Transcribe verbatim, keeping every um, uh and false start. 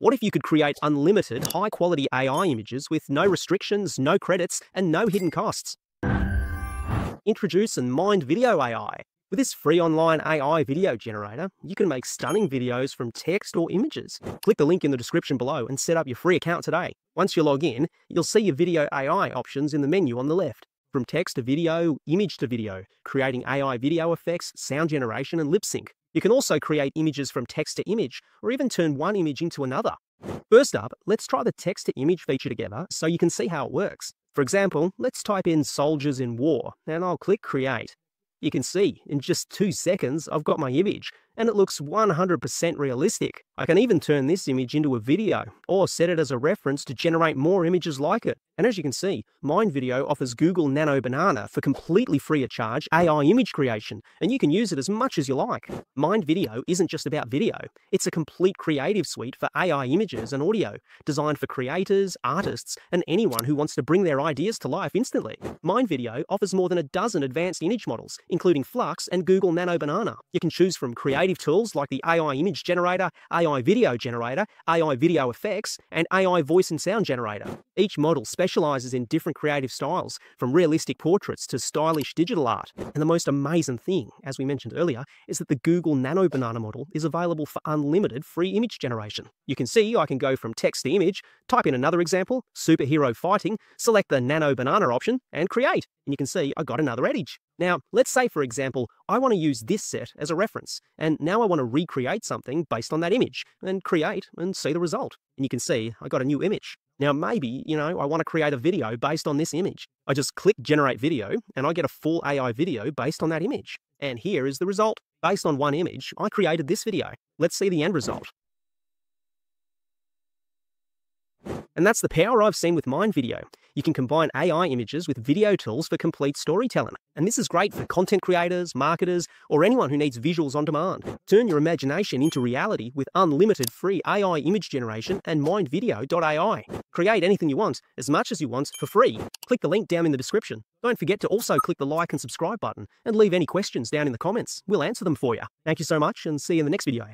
What if you could create unlimited, high-quality A I images with no restrictions, no credits, and no hidden costs? Introduce and MindVideo A I. With this free online A I video generator, you can make stunning videos from text or images. Click the link in the description below and set up your free account today. Once you log in, you'll see your video A I options in the menu on the left. From text to video, image to video, creating A I video effects, sound generation, and lip sync. You can also create images from text to image, or even turn one image into another. First up, let's try the text to image feature together so you can see how it works. For example, let's type in soldiers in war, and I'll click create. You can see, in just two seconds, I've got my image, and it looks one hundred percent realistic. I can even turn this image into a video, or set it as a reference to generate more images like it. And as you can see, MindVideo offers Google Nano Banana for completely free of charge A I image creation, and you can use it as much as you like. MindVideo isn't just about video, it's a complete creative suite for A I images and audio, designed for creators, artists, and anyone who wants to bring their ideas to life instantly. MindVideo offers more than a dozen advanced image models, including Flux and Google Nano Banana. You can choose from creative tools like the A I image generator, A I video generator, A I video effects, and A I voice and sound generator. Each model specializes in different creative styles, from realistic portraits to stylish digital art. And the most amazing thing, as we mentioned earlier, is that the Google Nano Banana model is available for unlimited free image generation. You can see I can go from text to image, type in another example, superhero fighting, select the Nano Banana option, and create. And you can see I got another edge. Now, let's say, for example, I want to use this set as a reference, and now I want to recreate something based on that image, and create and see the result. And you can see I got a new image. Now, maybe, you know, I want to create a video based on this image. I just click Generate Video, and I get a full A I video based on that image. And here is the result. Based on one image, I created this video. Let's see the end result. And that's the power I've seen with MindVideo. You can combine A I images with video tools for complete storytelling. And this is great for content creators, marketers, or anyone who needs visuals on demand. Turn your imagination into reality with unlimited free A I image generation and MindVideo dot A I. Create anything you want, as much as you want, for free. Click the link down in the description. Don't forget to also click the like and subscribe button, and leave any questions down in the comments. We'll answer them for you. Thank you so much, and see you in the next video.